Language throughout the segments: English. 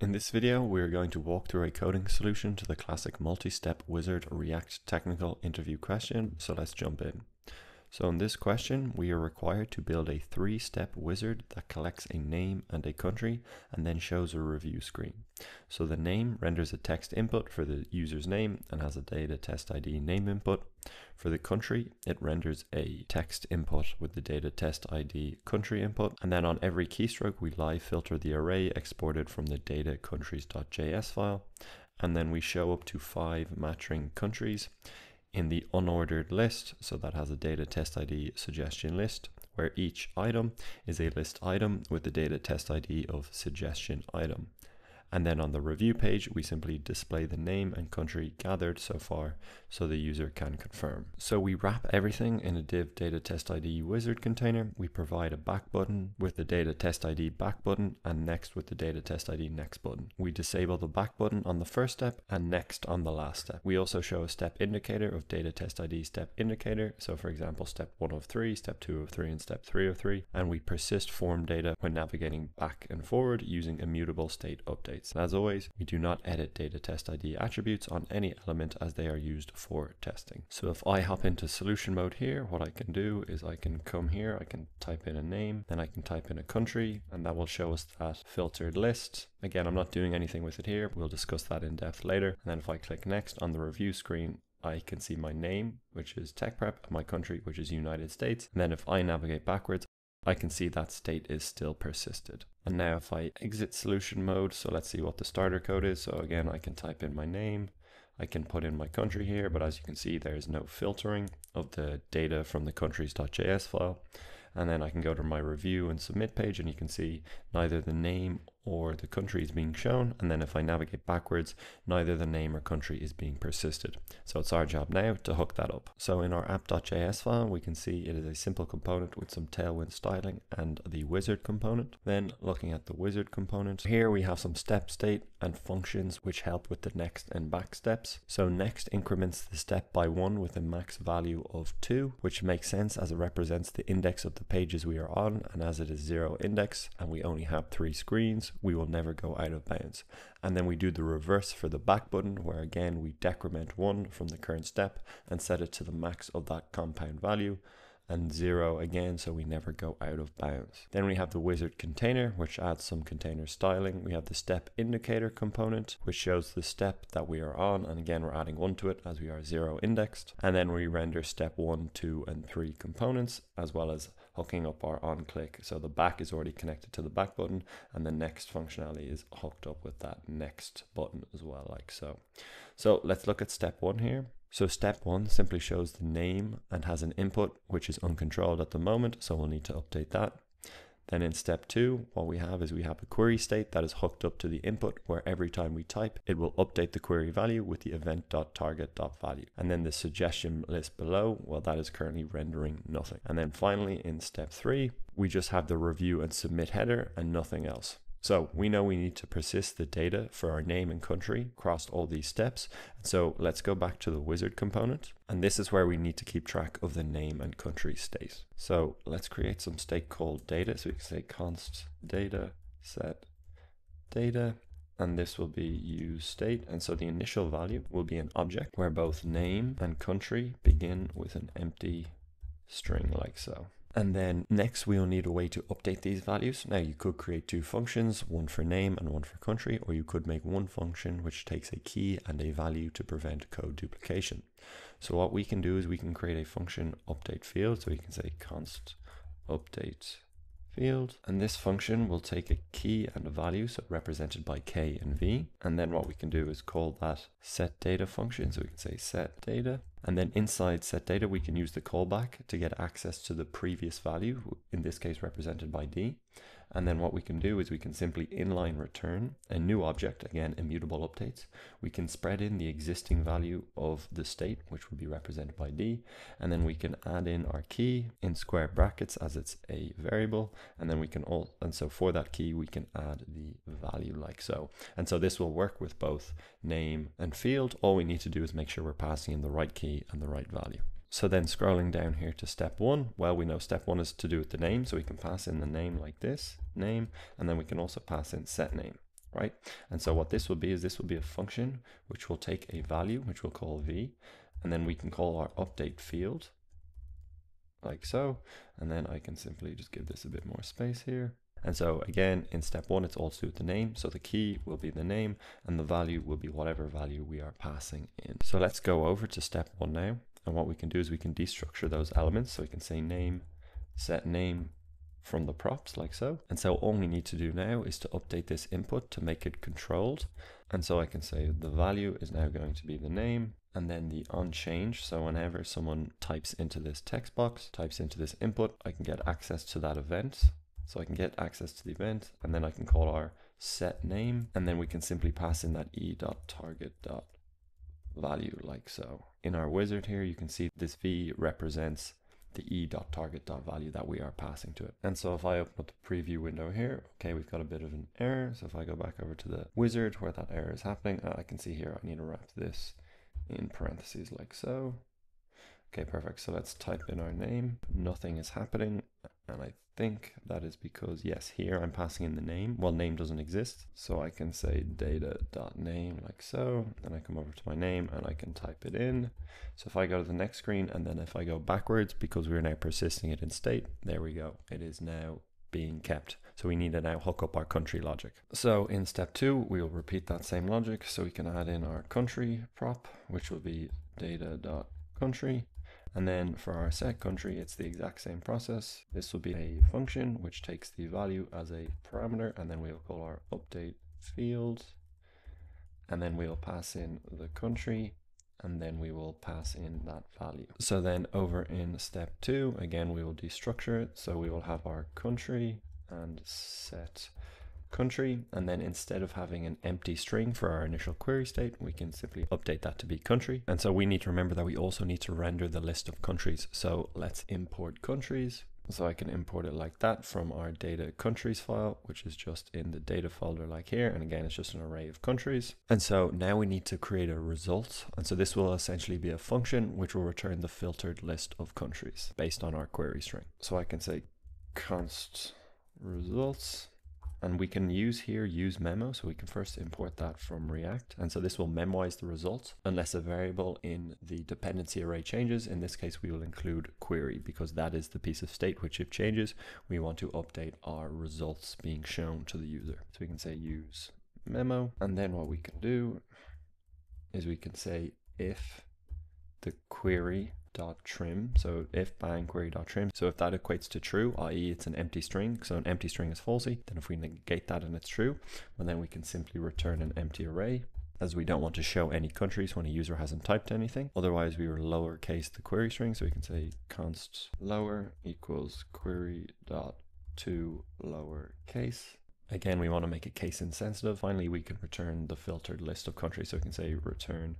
In this video, we are going to walk through a coding solution to the classic multi-step wizard React technical interview question, so let's jump in. So in this question, we are required to build a three-step wizard that collects a name and a country and then shows a review screen. So the name renders a text input for the user's name and has a data test ID name input. For the country, it renders a text input with the data test ID country input, and then on every keystroke we live filter the array exported from the data countries.js file, and then we show up to 5 matching countries in the unordered list, so that has a data test ID suggestion list, where each item is a list item with the data test ID of suggestion item. And then on the review page, we simply display the name and country gathered so far so the user can confirm. So we wrap everything in a div data test ID wizard container. We provide a back button with the data test ID back button and next with the data test ID next button. We disable the back button on the first step and next on the last step. We also show a step indicator of data test ID step indicator. So for example, step 1 of 3, step 2 of 3, and step 3 of 3. And we persist form data when navigating back and forward using immutable state updates. And as always, we do not edit data test ID attributes on any element as they are used for testing. So if I hop into solution mode here, what I can do is I can come here, I can type in a name, then I can type in a country, and that will show us that filtered list. Again, I'm not doing anything with it here. We'll discuss that in depth later. And then if I click next on the review screen, I can see my name, which is TechPrep, and my country, which is United States. And then if I navigate backwards, I can see that state is still persisted. And now if I exit solution mode, so let's see what the starter code is. So again, I can type in my name, I can put in my country here, but as you can see, there is no filtering of the data from the countries.js file. And then I can go to my review and submit page, and you can see neither the name or the country is being shown. And then if I navigate backwards, neither the name or country is being persisted. So it's our job now to hook that up. So in our app.js file, we can see it is a simple component with some Tailwind styling and the wizard component. Then looking at the wizard component, here we have some step state and functions which help with the next and back steps. So next increments the step by 1 with a max value of 2, which makes sense as it represents the index of the pages we are on, and as it is 0 index and we only have 3 screens, we will never go out of bounds. And then we do the reverse for the back button, where again we decrement 1 from the current step and set it to the max of that compound value, and 0 again, so we never go out of bounds. Then we have the wizard container, which adds some container styling. We have the step indicator component, which shows the step that we are on, and again we're adding 1 to it as we are 0 indexed. And then we render step 1, 2, and 3 components, as well as hooking up our on click, so the back is already connected to the back button and the next functionality is hooked up with that next button as well, like so. So let's look at step 1 here. So step 1 simply shows the name and has an input which is uncontrolled at the moment, so we'll need to update that. Then in step 2, what we have is we have a query state that is hooked up to the input, where every time we type, it will update the query value with the event.target.value. And then the suggestion list below, well, that is currently rendering nothing. And then finally in step 3, we just have the review and submit header and nothing else. So we know we need to persist the data for our name and country across all these steps. So let's go back to the wizard component. And this is where we need to keep track of the name and country state. So let's create some state called data. So we can say const data set data, and this will be use state. And so the initial value will be an object where both name and country begin with an empty string, like so. And then next we'll need a way to update these values. Now you could create 2 functions, one for name and one for country, or you could make one function which takes a key and a value to prevent code duplication. So what we can do is we can create a function update field. So we can say const update field, and this function will take a key and a value, so represented by K and V. And then what we can do is call that set data function. So we can say set data. And then inside set data, we can use the callback to get access to the previous value, in this case represented by D. And then what we can do is we can simply inline return a new object, again, immutable updates. We can spread in the existing value of the state, which would be represented by D. And then we can add in our key in square brackets as it's a variable. And then we can so for that key, we can add the value like so. And so this will work with both name and field. All we need to do is make sure we're passing in the right key and the right value. So then scrolling down here to step 1, well, we know step 1 is to do with the name. So we can pass in the name like this, name, and then we can also pass in set name, right? And so what this will be is this will be a function which will take a value, which we'll call v, and then we can call our update field like so. And then I can simply just give this a bit more space here. And so again, in step one, it's all to do with the name. So the key will be the name and the value will be whatever value we are passing in. So let's go over to step one now. And what we can do is we can destructure those elements. So we can say name, set name from the props like so. And so all we need to do now is to update this input to make it controlled. And so I can say the value is now going to be the name and then the onChange. So whenever someone types into this text box, types into this input, I can get access to that event. So I can get access to the event and then I can call our set name and then we can simply pass in that e.target.value like so. In our wizard here, you can see this v represents the e.target.value that we are passing to it. And so if I open up the preview window here, okay, we've got a bit of an error. So if I go back over to the wizard where that error is happening, I can see here I need to wrap this in parentheses like so. Okay, perfect. So let's type in our name. Nothing is happening. And I think that is because, yes, here I'm passing in the name. Well, name doesn't exist. So I can say data.name like so. Then I come over to my name and I can type it in. So if I go to the next screen and then if I go backwards, because we're now persisting it in state, there we go. It is now being kept. So we need to now hook up our country logic. So in step two, we'll repeat that same logic. So we can add in our country prop, which will be data.country. And then for our set country, it's the exact same process. This will be a function which takes the value as a parameter, and then we'll call our update field. And then we'll pass in the country, and then we will pass in that value. So then over in step two, again, we will destructure it. So we will have our country and set country, and then instead of having an empty string for our initial query state, we can simply update that to be country. And so we need to remember that we also need to render the list of countries. So let's import countries. So I can import it like that from our data countries file, which is just in the data folder like here. And again, it's just an array of countries. And so now we need to create a result. And so this will essentially be a function which will return the filtered list of countries based on our query string. So I can say const results. And we can use here, use memo. So we can first import that from React. And so this will memoize the result unless a variable in the dependency array changes. In this case, we will include query because that is the piece of state, which if changes, we want to update our results being shown to the user. So we can say use memo. And then what we can do is we can say if the query .trim, so if bang query.trim, so if that equates to true, i.e. it's an empty string, so an empty string is falsy, then if we negate that and it's true, well then we can simply return an empty array, as we don't want to show any countries when a user hasn't typed anything. Otherwise we will lowercase the query string, so we can say const lower equals query.toLowerCase. Again, we want to make it case insensitive. Finally, we can return the filtered list of countries, so we can say return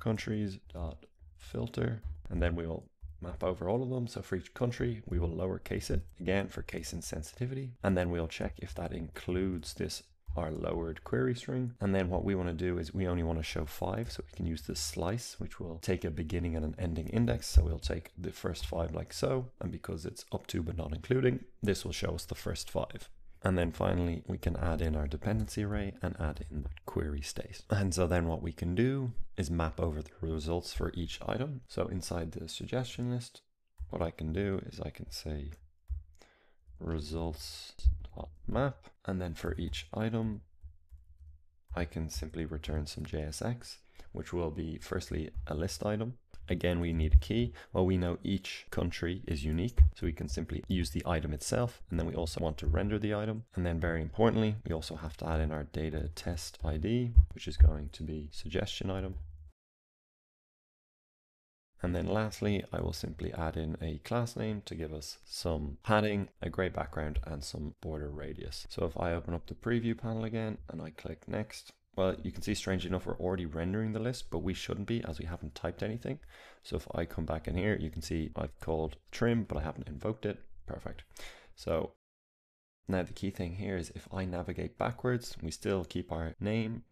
countries.filter. And then we will map over all of them. So for each country, we will lowercase it again for case insensitivity. And then we'll check if that includes this, our lowered query string. And then what we want to do is we only want to show 5. So we can use the slice, which will take a beginning and an ending index. So we'll take the first 5 like so. And because it's up to but not including, this will show us the first 5. And then finally, we can add in our dependency array and add in the query state. And so then what we can do is map over the results for each item. So inside the suggestion list, what I can do is I can say results.map. And then for each item, I can simply return some JSX, which will be firstly a list item. Again, we need a key. Well, we know each country is unique, so we can simply use the item itself. And then we also want to render the item. And then very importantly, we also have to add in our data test ID, which is going to be suggestion item. And then lastly, I will simply add in a class name to give us some padding, a gray background, and some border radius. So if I open up the preview panel again and I click next, well, you can see, strangely enough, we're already rendering the list, but we shouldn't be as we haven't typed anything. So if I come back in here, you can see I've called trim, but I haven't invoked it. Perfect. So now the key thing here is if I navigate backwards, we still keep our name.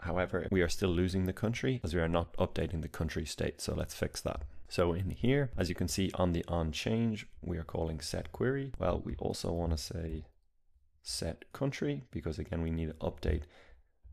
However, we are still losing the country as we are not updating the country state. So let's fix that. So in here, as you can see on the on change, we are calling set query. Well, we also want to say set country, because again, we need to update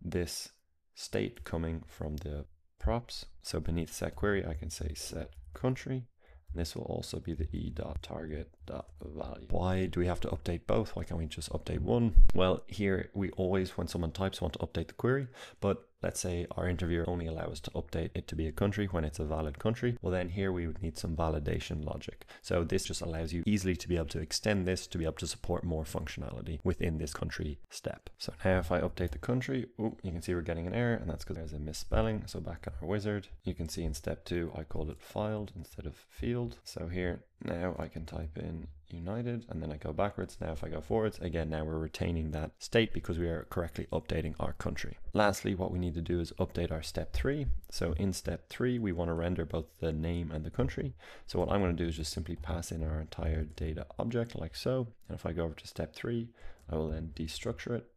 this state coming from the props. So beneath set query, I can say set country. And this will also be the e.target.value. Why do we have to update both? Why can't we just update one? Well, here we always, when someone types, want to update the query, but let's say our interviewer only allows to update it to be a country when it's a valid country. Well, then here we would need some validation logic. So this just allows you easily to be able to extend this to be able to support more functionality within this country step. So now if I update the country, you can see we're getting an error, and that's because there's a misspelling. So back in our wizard, you can see in step 2, I called it filed instead of field. So here now I can type in United, and then I go backwards. Now if I go forwards, again, now we're retaining that state because we are correctly updating our country. Lastly, what we need to do is update our step 3. So in step 3, we want to render both the name and the country. So what I'm going to do is just simply pass in our entire data object like so. And if I go over to step 3, I will then destructure it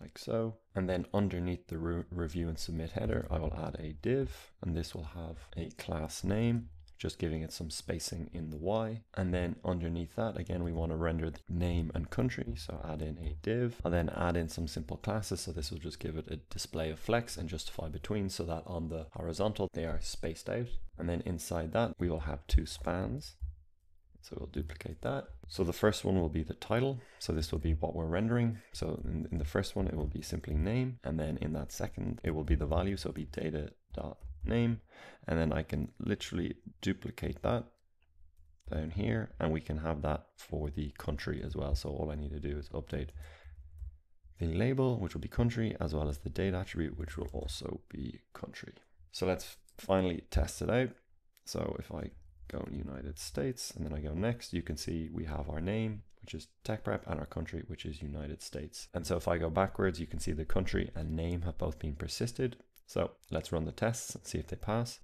like so. And then underneath the review and submit header, I will add a div, and this will have a class name, just giving it some spacing in the Y. And then underneath that, again, we want to render the name and country. So add in a div. I'll then add in some simple classes. So this will just give it a display of flex and justify between, so that on the horizontal, they are spaced out. And then inside that, we will have two spans. So we'll duplicate that. So the first one will be the title. So this will be what we're rendering. So in the first one, it will be simply name. And then in that second, it will be the value. So it'll be data.name. And then I can literally duplicate that down here, and we can have that for the country as well. So all I need to do is update the label, which will be country, as well as the date attribute, which will also be country. So let's finally test it out. So if I go United States, and then I go next, you can see we have our name, which is TechPrep, and our country, which is United States. And so if I go backwards, you can see the country and name have both been persisted. So let's run the tests and see if they pass.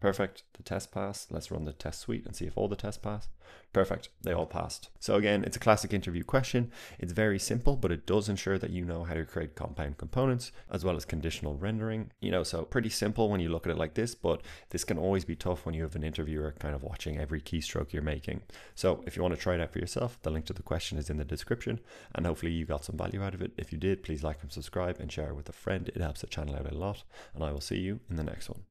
Perfect, the test passed. Let's run the test suite and see if all the tests pass. Perfect, they all passed. So again, it's a classic interview question. It's very simple, but it does ensure that you know how to create compound components as well as conditional rendering. You know, so pretty simple when you look at it like this, but this can always be tough when you have an interviewer kind of watching every keystroke you're making. So if you want to try it out for yourself, the link to the question is in the description, and hopefully you got some value out of it. If you did, please like and subscribe and share it with a friend. It helps the channel out a lot, and I will see you in the next one.